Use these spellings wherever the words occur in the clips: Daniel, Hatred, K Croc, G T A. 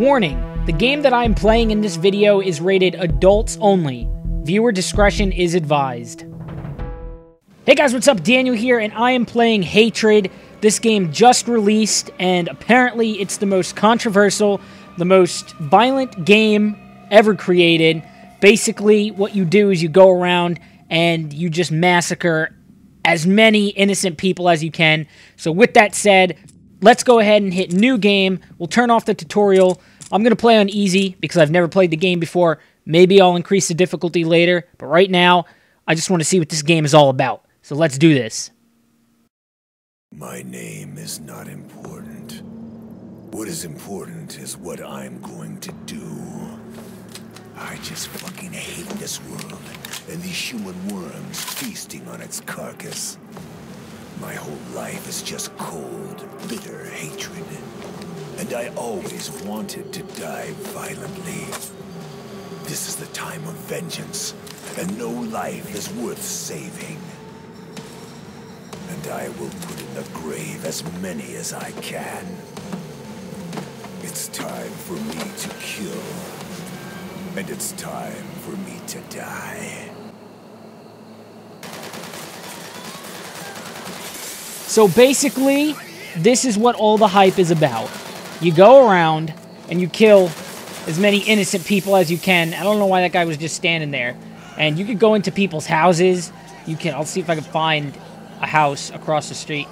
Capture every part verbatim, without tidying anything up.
Warning, the game that I am playing in this video is rated adults only. Viewer discretion is advised. Hey guys, what's up? Daniel here, and I am playing Hatred. This game just released, and apparently it's the most controversial, the most violent game ever created. Basically, what you do is you go around and you just massacre as many innocent people as you can. So with that said, let's go ahead and hit new game. We'll turn off the tutorial. I'm going to play on easy because I've never played the game before. Maybe I'll increase the difficulty later, but right now, I just want to see what this game is all about. So let's do this. My name is not important. What is important is what I'm going to do. I just fucking hate this world and these human worms feasting on its carcass. My whole life is just cold, bitter hatred. And I always wanted to die violently. This is the time of vengeance, and no life is worth saving. And I will put in the grave as many as I can. It's time for me to kill. And it's time for me to die. So basically, this is what all the hype is about. You go around, and you kill as many innocent people as you can. I don't know why that guy was just standing there. And you could go into people's houses. You can. I'll see if I can find a house across the street.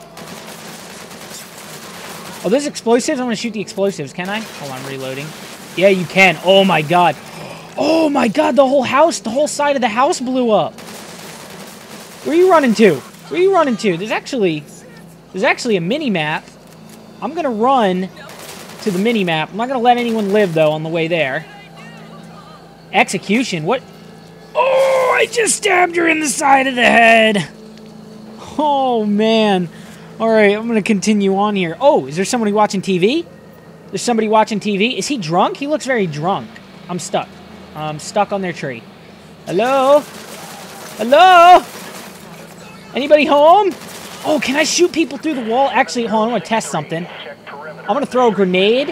Oh, there's explosives? I'm going to shoot the explosives, can I? Hold on, reloading. Yeah, you can. Oh, my God. Oh, my God, the whole house, the whole side of the house blew up. Where are you running to? Where are you running to? There's actually... There's actually a mini-map. I'm going to run to the mini-map. I'm not going to let anyone live, though, on the way there. Execution? What? Oh, I just stabbed her in the side of the head. Oh, man. All right, I'm going to continue on here. Oh, is there somebody watching T V? There's somebody watching T V. Is he drunk? He looks very drunk. I'm stuck. I'm stuck on their tree. Hello? Hello? Anybody home? Oh, can I shoot people through the wall? Actually, hold on, I want to test something. I'm going to throw a grenade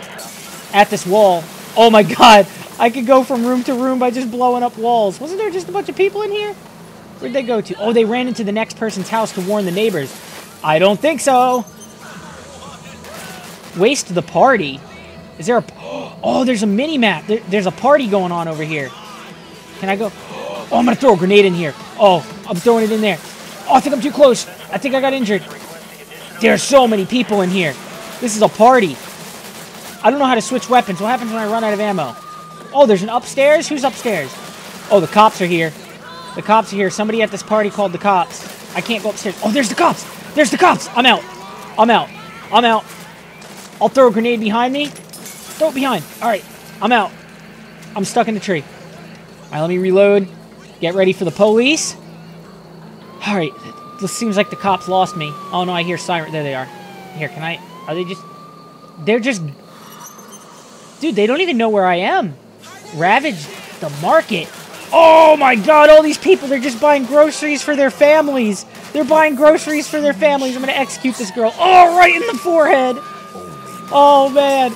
at this wall. Oh my God, I could go from room to room by just blowing up walls. Wasn't there just a bunch of people in here? Where'd they go to? Oh, they ran into the next person's house to warn the neighbors. I don't think so. Waste the party. Is there a... Oh, there's a mini-map. There, there's a party going on over here. Can I go? Oh, I'm going to throw a grenade in here. Oh, I'm throwing it in there. Oh, I think I'm too close. I think I got injured. There are so many people in here. This is a party. I don't know how to switch weapons. What happens when I run out of ammo? Oh, there's an upstairs? Who's upstairs? Oh, the cops are here. The cops are here. Somebody at this party called the cops. I can't go upstairs. Oh, there's the cops. There's the cops. I'm out. I'm out. I'm out. I'll throw a grenade behind me. Throw it behind. All right. I'm out. I'm stuck in the tree. All right, let me reload. Get ready for the police. All right. This seems like the cops lost me. Oh, no, I hear siren. There they are. Here, can I... Are they just... They're just... Dude, they don't even know where I am. Ravaged the market. Oh, my God. All these people, they're just buying groceries for their families. They're buying groceries for their families. I'm going to execute this girl. Oh, right in the forehead. Oh, man.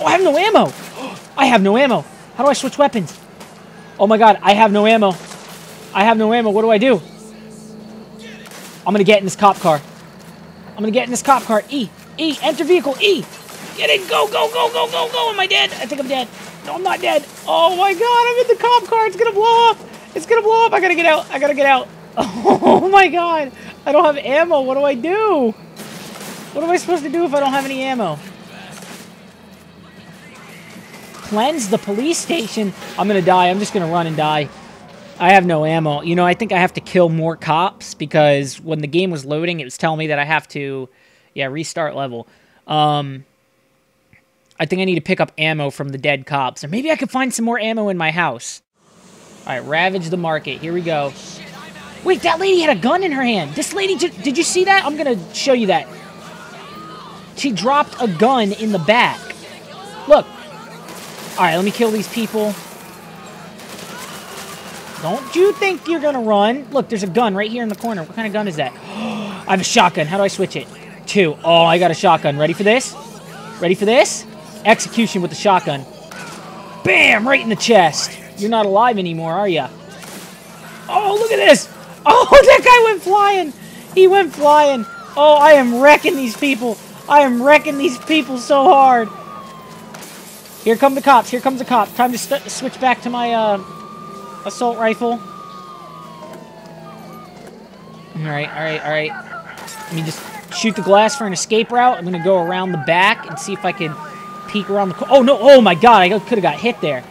Oh, I have no ammo. I have no ammo. How do I switch weapons? Oh my God, I have no ammo. I have no ammo. What do I do? I'm going to get in this cop car. I'm going to get in this cop car. E. E. Enter vehicle. E. Get in. Go, go, go, go, go, go. Am I dead? I think I'm dead. No, I'm not dead. Oh my God, I'm in the cop car. It's going to blow up. It's going to blow up. I got to get out. I got to get out. Oh my God. I don't have ammo. What do I do? What am I supposed to do if I don't have any ammo? Cleanse the police station. I'm gonna die. I'm just gonna run and die. I have no ammo. You know, I think I have to kill more cops because when the game was loading, it was telling me that I have to, yeah, restart level. Um, I think I need to pick up ammo from the dead cops. Or maybe I could find some more ammo in my house. All right, ravage the market. Here we go. Wait, that lady had a gun in her hand. This lady, did you see that? I'm gonna show you that. She dropped a gun in the back. Look. Alright, let me kill these people. Don't you think you're gonna run? Look, there's a gun right here in the corner. What kind of gun is that? I have a shotgun. How do I switch it? two. Oh, I got a shotgun. Ready for this? Ready for this? Execution with the shotgun. Bam! Right in the chest. You're not alive anymore, are you? Oh, look at this! Oh, that guy went flying! He went flying! Oh, I am wrecking these people! I am wrecking these people so hard! Here come the cops, here comes the cops. Time to st switch back to my, uh, assault rifle. Alright, alright, alright. Let me just shoot the glass for an escape route. I'm gonna go around the back and see if I can peek around the corner. Oh, no! Oh, my God! I could've got hit there.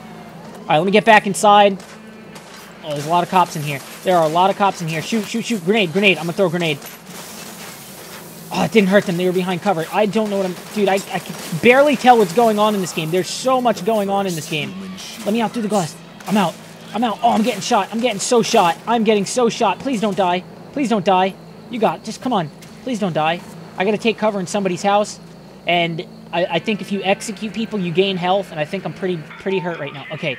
Alright, let me get back inside. Oh, there's a lot of cops in here. There are a lot of cops in here. Shoot, shoot, shoot. Grenade, grenade. I'm gonna throw a grenade. Oh, it didn't hurt them. They were behind cover. I don't know what I'm... Dude, I, I can barely tell what's going on in this game. There's so much going on in this game. Let me out through the glass. I'm out. I'm out. Oh, I'm getting shot. I'm getting so shot. I'm getting so shot. Please don't die. Please don't die. You got it. Just come on. Please don't die. I gotta take cover in somebody's house. And I, I think if you execute people, you gain health. And I think I'm pretty, pretty hurt right now. Okay.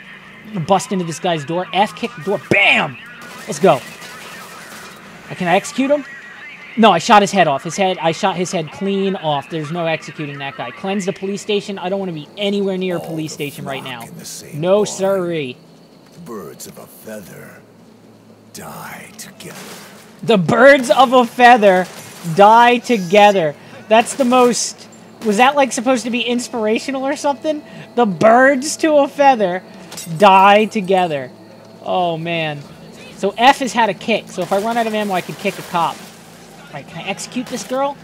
Bust into this guy's door. F kick the door. Bam! Let's go. Can I execute him? No, I shot his head off. His head. I shot his head clean off. There's no executing that guy. Cleanse the police station. I don't want to be anywhere near a police station right now. No siree. Birds of a feather die together. The birds of a feather die together. That's the most... Was that like supposed to be inspirational or something? The birds to a feather... die together. Oh, man. So F has had a kick. So if I run out of ammo, I can kick a cop. All right, can I execute this girl?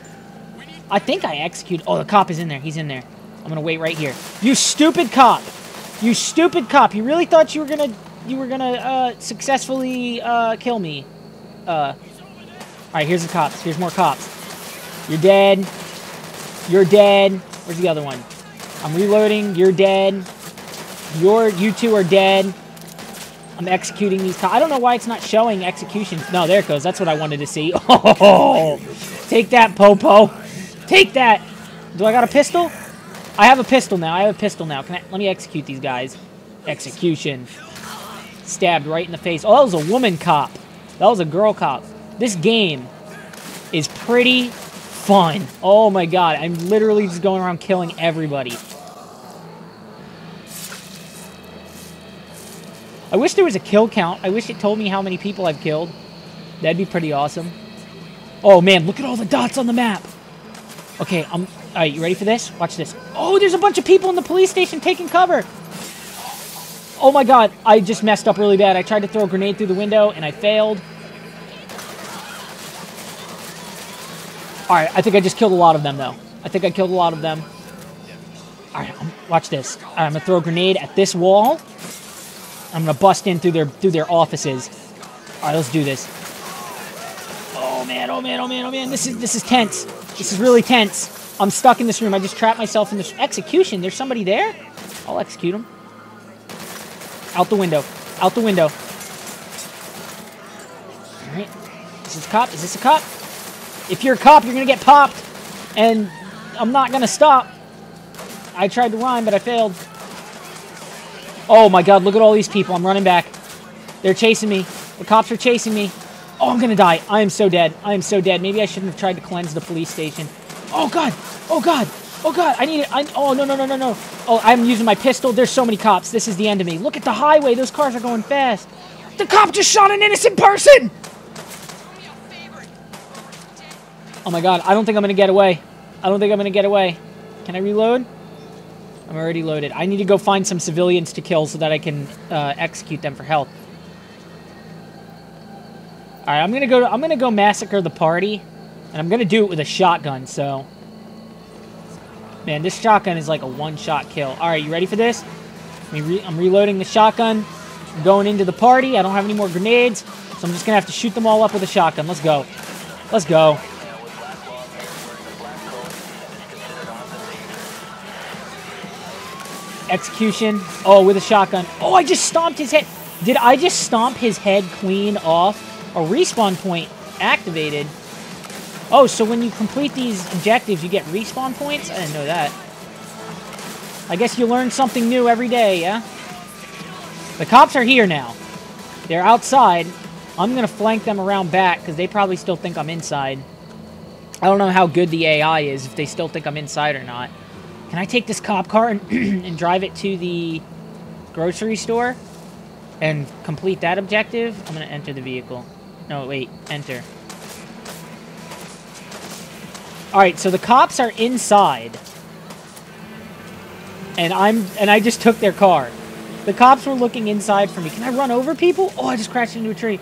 I think I execute... Oh, the cop is in there. He's in there. I'm going to wait right here. You stupid cop. You stupid cop. You really thought you were going to you were gonna uh, successfully uh, kill me. Uh. All right, here's the cops. Here's more cops. You're dead. You're dead. Where's the other one? I'm reloading. You're dead. Your, you two are dead. I'm executing these cops. I don't know why it's not showing execution. No, there it goes. That's what I wanted to see. Oh, take that, Popo. Take that. Do I got a pistol? I have a pistol now. I have a pistol now. Can I, let me execute these guys. Execution. Stabbed right in the face. Oh, that was a woman cop. That was a girl cop. This game is pretty fun. Oh, my God. I'm literally just going around killing everybody. I wish there was a kill count. I wish it told me how many people I've killed. That'd be pretty awesome. Oh, man, look at all the dots on the map. Okay, I'm... All right, you ready for this? Watch this. Oh, there's a bunch of people in the police station taking cover. Oh, my God. I just messed up really bad. I tried to throw a grenade through the window, and I failed. All right, I think I just killed a lot of them, though. I think I killed a lot of them. All right, I'm, watch this. All right, I'm going to throw a grenade at this wall. I'm gonna bust in through their through their offices. All right, let's do this. Oh man! Oh man! Oh man! Oh man! This is this is tense. This is really tense. I'm stuck in this room. I just trapped myself in this execution. There's somebody there. I'll execute him. Out the window. Out the window. All right. Is this a cop? Is this a cop? If you're a cop, you're gonna get popped. And I'm not gonna stop. I tried to rhyme, but I failed. Oh, my God. Look at all these people. I'm running back. They're chasing me. The cops are chasing me. Oh, I'm going to die. I am so dead. I am so dead. Maybe I shouldn't have tried to cleanse the police station. Oh, God. Oh, God. Oh, God. I need it. I... Oh, no, no, no, no, no. Oh, I'm using my pistol. There's so many cops. This is the end of me. Look at the highway. Those cars are going fast. The cop just shot an innocent person. Oh, my God. I don't think I'm going to get away. I don't think I'm going to get away. Can I reload? I'm already loaded. I need to go find some civilians to kill so that I can uh, execute them for health. All right, I'm gonna go. To, I'm gonna go massacre the party, and I'm gonna do it with a shotgun. So, man, this shotgun is like a one-shot kill. All right, you ready for this? I mean, re I'm reloading the shotgun. I'm going into the party. I don't have any more grenades, so I'm just gonna have to shoot them all up with a shotgun. Let's go. Let's go. Execution. Oh, with a shotgun. Oh, I just stomped his head. Did I just stomp his head clean off? A respawn point activated. Oh, so when you complete these objectives, you get respawn points? I didn't know that. I guess you learn something new every day, yeah? The cops are here now. They're outside. I'm going to flank them around back because they probably still think I'm inside. I don't know how good the A I is, if they still think I'm inside or not. Can I take this cop car and, and drive it to the grocery store and complete that objective? I'm going to enter the vehicle. No, wait. Enter. Alright, so the cops are inside. And I'm and I just took their car. The cops were looking inside for me. Can I run over people? Oh, I just crashed into a tree.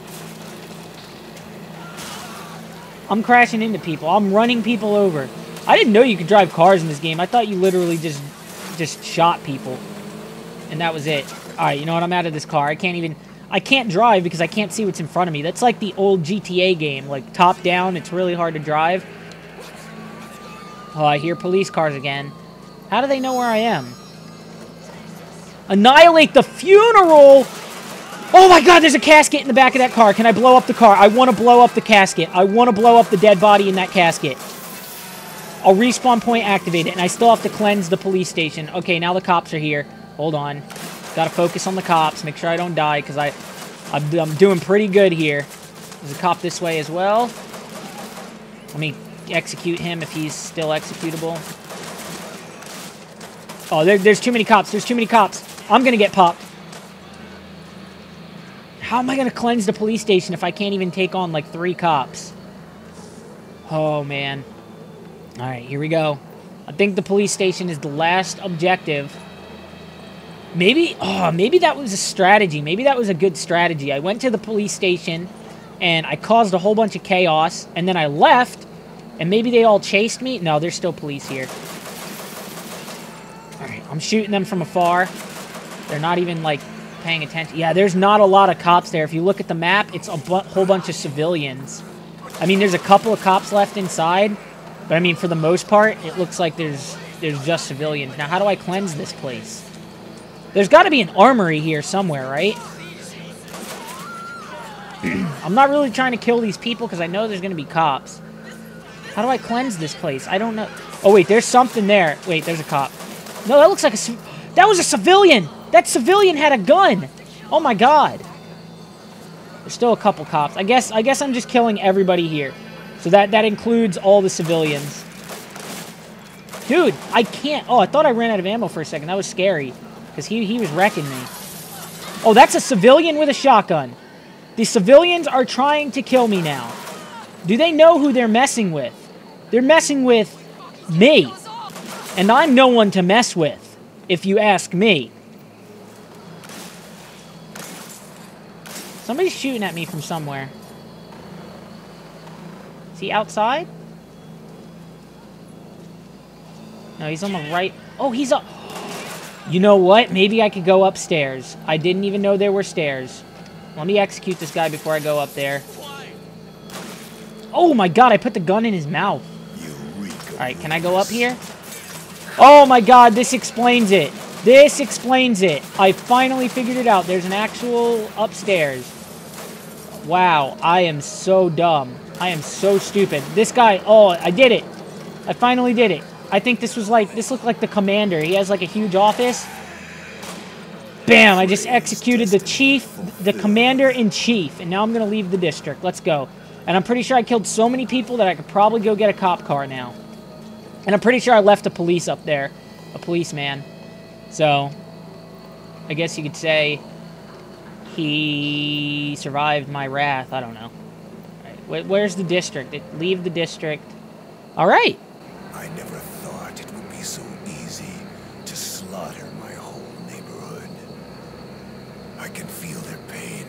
I'm crashing into people. I'm running people over. I didn't know you could drive cars in this game. I thought you literally just just shot people. And that was it. Alright, you know what? I'm out of this car. I can't even... I can't drive because I can't see what's in front of me. That's like the old G T A game. Like, top down. It's really hard to drive. Oh, I hear police cars again. How do they know where I am? Annihilate the funeral! Oh my god, there's a casket in the back of that car. Can I blow up the car? I want to blow up the casket. I want to blow up the dead body in that casket. I'll respawn point activate it, and I still have to cleanse the police station. Okay, now the cops are here. Hold on. Gotta focus on the cops. Make sure I don't die, because I, I'm, I'm doing pretty good here. There's a cop this way as well. Let me execute him if he's still executable. Oh, there, there's too many cops. There's too many cops. I'm gonna get popped. How am I gonna cleanse the police station if I can't even take on, like, three cops? Oh, man. Alright, here we go. I think the police station is the last objective. Maybe, oh, maybe that was a strategy. Maybe that was a good strategy. I went to the police station, and I caused a whole bunch of chaos, and then I left, and maybe they all chased me. No, there's still police here. Alright, I'm shooting them from afar. They're not even, like, paying attention. Yeah, there's not a lot of cops there. If you look at the map, it's a bu- whole bunch of civilians. I mean, there's a couple of cops left inside, but, I mean, for the most part, it looks like there's, there's just civilians. Now, how do I cleanse this place? There's got to be an armory here somewhere, right? I'm not really trying to kill these people because I know there's going to be cops. How do I cleanse this place? I don't know. Oh, wait, there's something there. Wait, there's a cop. No, that looks like a... That was a civilian! That civilian had a gun! Oh, my God. There's still a couple cops. I guess, I guess I'm just killing everybody here. So that, that includes all the civilians. Dude, I can't... Oh, I thought I ran out of ammo for a second. That was scary. Because he, he was wrecking me. Oh, that's a civilian with a shotgun. The civilians are trying to kill me now. Do they know who they're messing with? They're messing with me. And I'm no one to mess with, if you ask me. Somebody's shooting at me from somewhere. Is he outside? No, he's on the right. Oh, he's up. You know what? Maybe I could go upstairs. I didn't even know there were stairs. Let me execute this guy before I go up there. Oh my god, I put the gun in his mouth. Alright, can I go up here? Oh my god, this explains it. This explains it. I finally figured it out. There's an actual upstairs. Wow, I am so dumb. I am so stupid. This guy, oh, I did it. I finally did it. I think this was like, this looked like the commander. He has like a huge office. Bam, I just executed the chief, the commander-in-chief. And now I'm going to leave the district. Let's go. And I'm pretty sure I killed so many people that I could probably go get a cop car now. And I'm pretty sure I left a police up there. A policeman. So, I guess you could say he survived my wrath. I don't know. All right, where's the district? Leave the district. All right. I never thought it would be so easy to slaughter my whole neighborhood. I can feel their pain,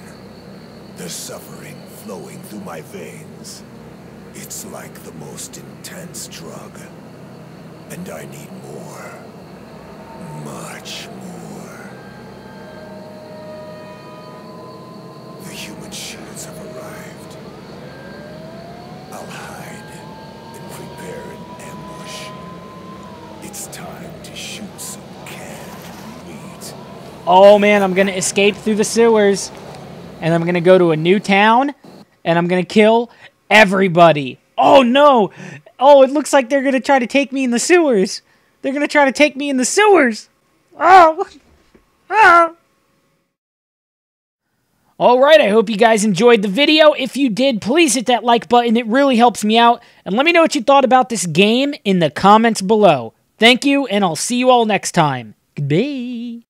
their suffering flowing through my veins. It's like the most intense drug, and I need more, much more. The human shields have arrived. I'll hide and prepare an ambush. It's time to shoot some canned meat. Oh man, I'm gonna escape through the sewers, and I'm gonna go to a new town, and I'm gonna kill everybody. Oh no! Oh, it looks like they're gonna try to take me in the sewers. They're gonna try to take me in the sewers. Oh, oh. All right, I hope you guys enjoyed the video. If you did, please hit that like button. It really helps me out. And let me know what you thought about this game in the comments below. Thank you, and I'll see you all next time. Goodbye.